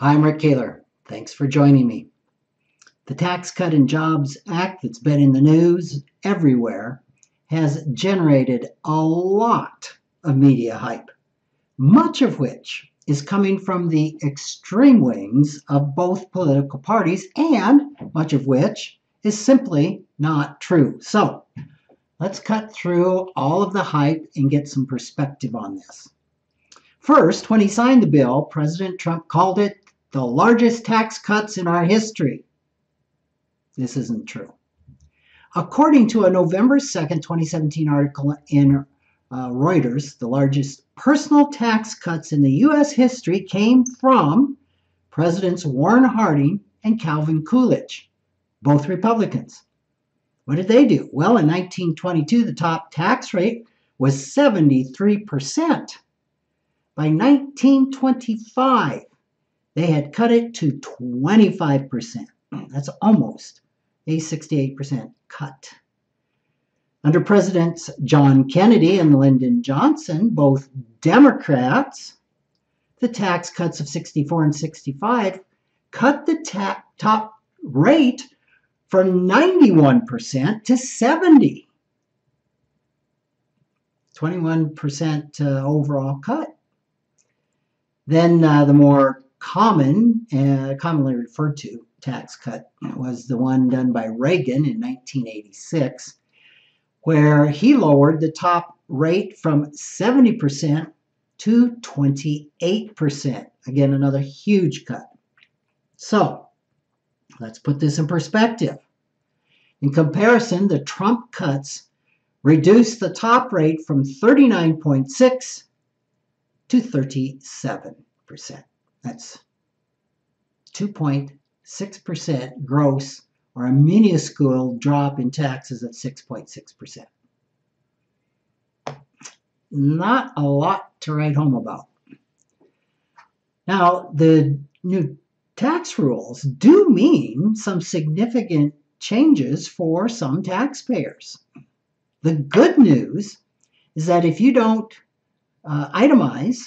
I'm Rick Kahler. Thanks for joining me. The Tax Cut and Jobs Act that's been in the news everywhere has generated a lot of media hype, much of which is coming from the extreme wings of both political parties, and much of which is simply not true. So let's cut through all of the hype and get some perspective on this. First, when he signed the bill, President Trump called it the largest tax cuts in our history. This isn't true. According to a November 2nd, 2017 article in Reuters, the largest personal tax cuts in the U.S. history came from Presidents Warren Harding and Calvin Coolidge, both Republicans. What did they do? Well, in 1922, the top tax rate was 73%. By 1925, they had cut it to 25%. That's almost a 68% cut. Under Presidents John Kennedy and Lyndon Johnson, both Democrats, the tax cuts of 64 and 65 cut the top rate from 91% to 70. 21% overall cut. Then the more commonly referred to tax cut was the one done by Reagan in 1986, where he lowered the top rate from 70% to 28%. Again, another huge cut. So let's put this in perspective. In comparison, the Trump cuts reduced the top rate from 39.6% to 37%. That's 2.6% gross, or a minuscule drop in taxes of 6.6%. Not a lot to write home about. Now, the new tax rules do mean some significant changes for some taxpayers. The good news is that if you don't itemize,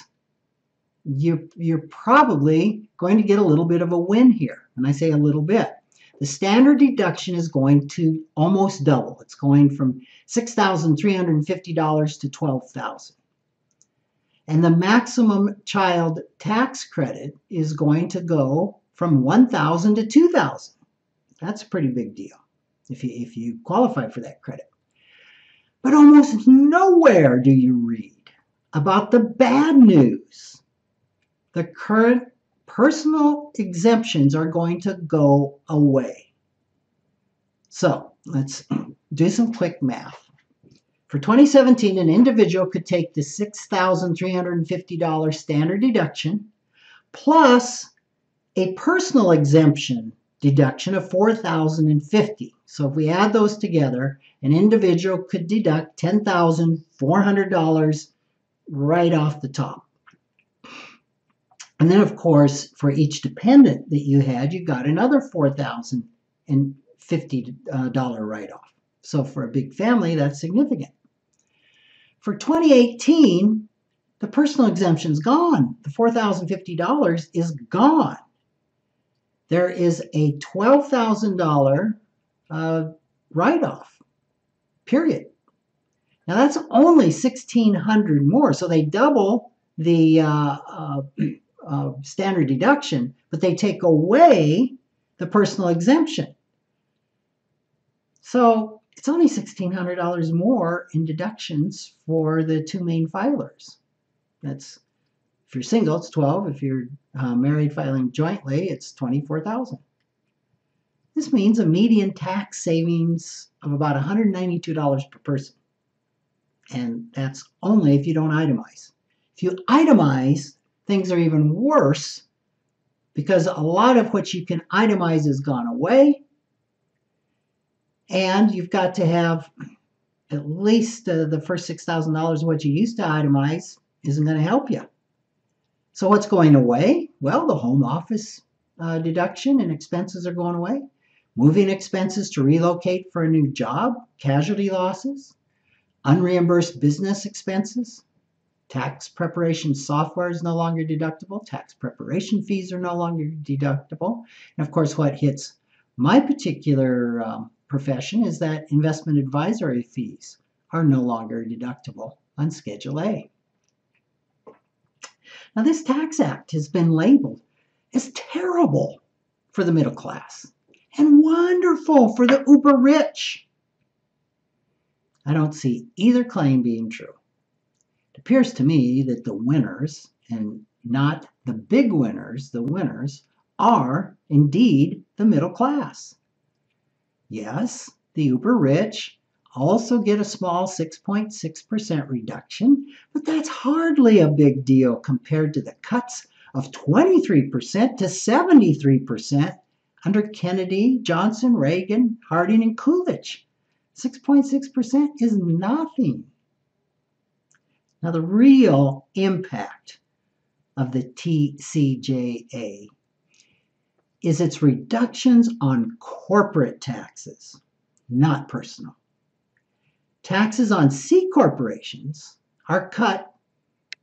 you're probably going to get a little bit of a win here. And I say a little bit. The standard deduction is going to almost double. It's going from $6,350 to $12,000. And the maximum child tax credit is going to go from $1,000 to $2,000. That's a pretty big deal if you qualify for that credit. But almost nowhere do you read about the bad news. The current personal exemptions are going to go away. So let's do some quick math. For 2017, an individual could take the $6,350 standard deduction plus a personal exemption deduction of $4,050. So if we add those together, an individual could deduct $10,400 right off the top. And then, of course, for each dependent that you had, you got another $4,050 write-off. So for a big family, that's significant. For 2018, the personal exemption's gone. The $4,050 is gone. There is a $12,000 write-off, period. Now, that's only $1,600 more, so they double the standard deduction, but they take away the personal exemption. So it's only $1,600 more in deductions for the two main filers. That's, if you're single, it's $12,000. If you're married filing jointly, it's $24,000. This means a median tax savings of about $192 per person. And that's only if you don't itemize. If you itemize, things are even worse, because a lot of what you can itemize has gone away. And you've got to have at least the first $6,000 of what you used to itemize isn't going to help you. So what's going away? Well, the home office deduction and expenses are going away. Moving expenses to relocate for a new job, casualty losses, unreimbursed business expenses, Tax preparation software is no longer deductible. Tax preparation fees are no longer deductible. And of course, what hits my particular profession is that investment advisory fees are no longer deductible on Schedule A. Now, this tax act has been labeled as terrible for the middle class and wonderful for the uber rich. I don't see either claim being true. It appears to me that the winners, and not the big winners, the winners are indeed the middle class. Yes, the uber rich also get a small 6.6% reduction, but that's hardly a big deal compared to the cuts of 23% to 73% under Kennedy, Johnson, Reagan, Harding, and Coolidge. 6.6% is nothing. Now, the real impact of the TCJA is its reductions on corporate taxes, not personal. Taxes on C corporations are cut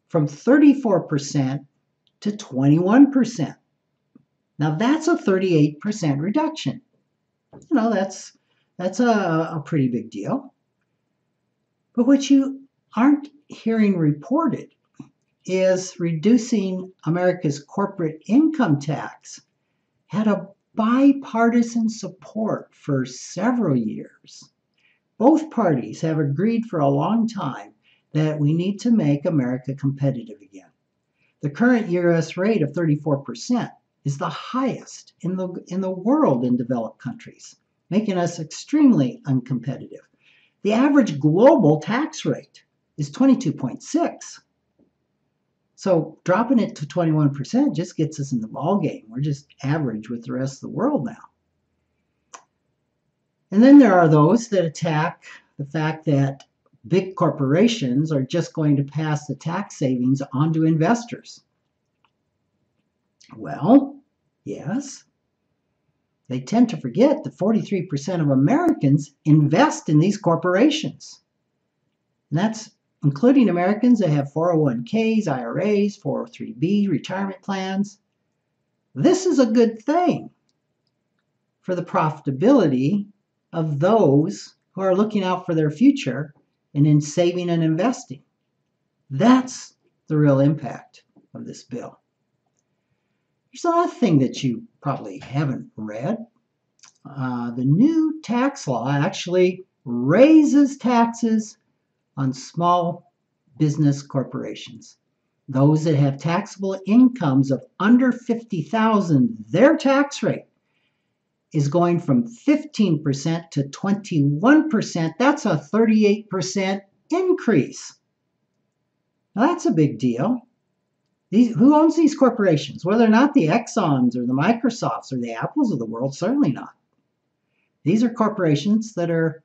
from 34% to 21%. Now, that's a 38% reduction. You know, that's a pretty big deal. But what you aren't hearing reported is reducing America's corporate income tax had a bipartisan support for several years. Both parties have agreed for a long time that we need to make America competitive again. The current U.S. rate of 34% is the highest in the world in developed countries, making us extremely uncompetitive. The average global tax rate is 22.6. So dropping it to 21% just gets us in the ballgame. We're just average with the rest of the world now. And then there are those that attack the fact that big corporations are just going to pass the tax savings on to investors. Well, yes. They tend to forget that 43% of Americans invest in these corporations. And that's including Americans that have 401ks, IRAs, 403b, retirement plans. This is a good thing for the profitability of those who are looking out for their future and in saving and investing. That's the real impact of this bill. There's another thing that you probably haven't read. The new tax law actually raises taxes on small business corporations. Those that have taxable incomes of under $50,000, their tax rate is going from 15% to 21%. That's a 38% increase. Now, that's a big deal. Who owns these corporations? Well, they're not the Exxons or the Microsofts or the Apples of the world, certainly not. These are corporations that are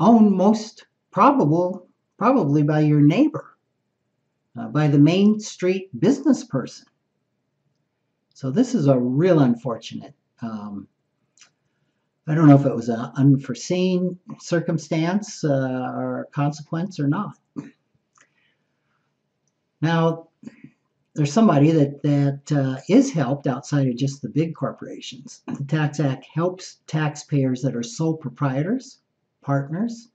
owned most probably by your neighbor, by the main street business person. So this is a real unfortunate, I don't know if it was an unforeseen circumstance or consequence or not. Now, there's somebody that is helped outside of just the big corporations. The Tax Act helps taxpayers that are sole proprietors, partners,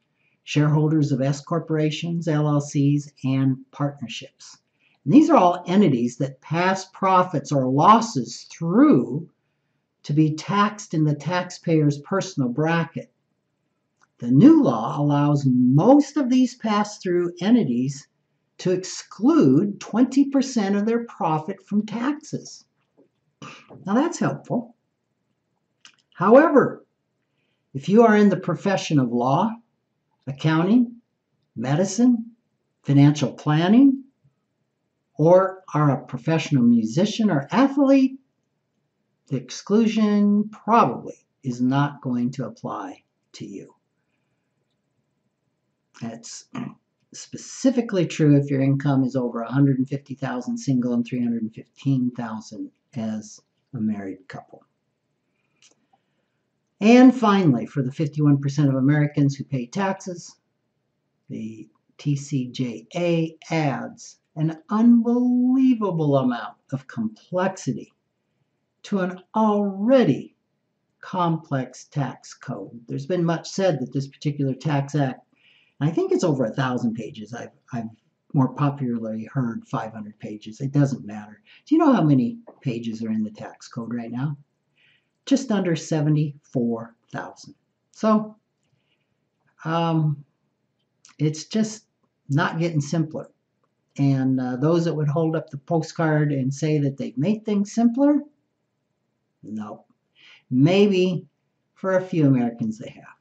shareholders of S corporations, LLCs, and partnerships. And these are all entities that pass profits or losses through to be taxed in the taxpayer's personal bracket. The new law allows most of these pass-through entities to exclude 20% of their profit from taxes. Now, that's helpful. However, if you are in the profession of law, accounting, medicine, financial planning, or are a professional musician or athlete, the exclusion probably is not going to apply to you. That's specifically true if your income is over $150,000 single and $315,000 as a married couple. And finally, for the 51% of Americans who pay taxes, the TCJA adds an unbelievable amount of complexity to an already complex tax code. There's been much said that this particular tax act, and I think it's over 1,000 pages. I've more popularly heard 500 pages. It doesn't matter. Do you know how many pages are in the tax code right now? Just under 74,000. So it's just not getting simpler. And those that would hold up the postcard and say that they've made things simpler, no. Maybe for a few Americans they have.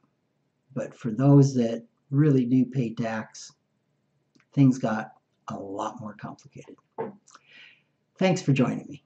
But for those that really do pay tax, things got a lot more complicated. Thanks for joining me.